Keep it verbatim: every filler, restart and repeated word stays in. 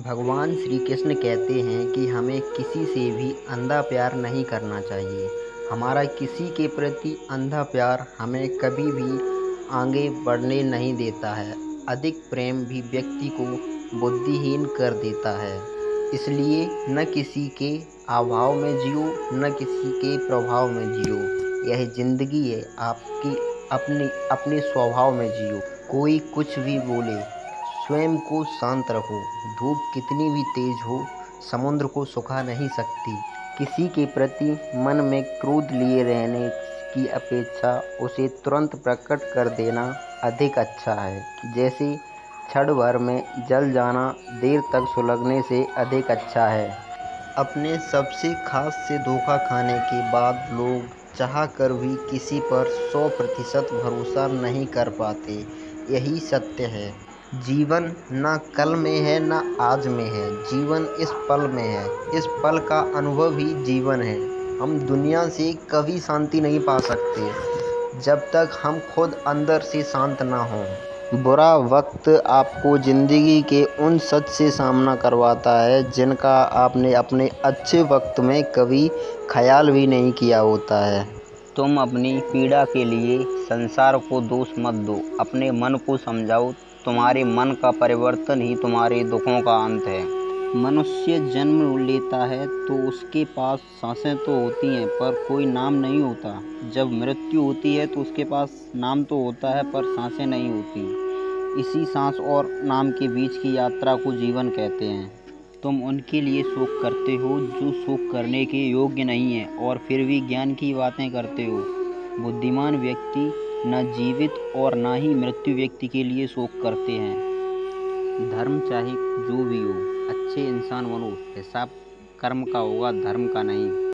भगवान श्री कृष्ण कहते हैं कि हमें किसी से भी अंधा प्यार नहीं करना चाहिए। हमारा किसी के प्रति अंधा प्यार हमें कभी भी आगे बढ़ने नहीं देता है। अधिक प्रेम भी व्यक्ति को बुद्धिहीन कर देता है। इसलिए न किसी के अभाव में जियो, न किसी के प्रभाव में जियो। यह जिंदगी है, आपकी अपने अपने स्वभाव में जियो। कोई कुछ भी बोले, स्वयं को शांत रखो। धूप कितनी भी तेज हो, समुद्र को सुखा नहीं सकती। किसी के प्रति मन में क्रोध लिए रहने की अपेक्षा उसे तुरंत प्रकट कर देना अधिक अच्छा है। जैसे क्षण भर में जल जाना देर तक सुलगने से अधिक अच्छा है। अपने सबसे खास से धोखा खाने के बाद लोग चाह कर भी किसी पर सौ प्रतिशत भरोसा नहीं कर पाते। यही सत्य है। जीवन ना कल में है ना आज में है, जीवन इस पल में है। इस पल का अनुभव ही जीवन है। हम दुनिया से कभी शांति नहीं पा सकते जब तक हम खुद अंदर से शांत ना हों। बुरा वक्त आपको ज़िंदगी के उन सच से सामना करवाता है जिनका आपने अपने अच्छे वक्त में कभी ख्याल भी नहीं किया होता है। तुम अपनी पीड़ा के लिए संसार को दोष मत दो, अपने मन को समझाओ। तुम्हारे मन का परिवर्तन ही तुम्हारे दुखों का अंत है। मनुष्य जन्म लेता है तो उसके पास सांसें तो होती हैं पर कोई नाम नहीं होता। जब मृत्यु होती है तो उसके पास नाम तो होता है पर सांसें नहीं होती। इसी सांस और नाम के बीच की यात्रा को जीवन कहते हैं। तुम उनके लिए शोक करते हो जो शोक करने के योग्य नहीं है और फिर भी ज्ञान की बातें करते हो। बुद्धिमान व्यक्ति न जीवित और ना ही मृत्यु व्यक्ति के लिए शोक करते हैं। धर्म चाहे जो भी हो, अच्छे इंसान बनो। हिसाब कर्म का होगा, धर्म का नहीं।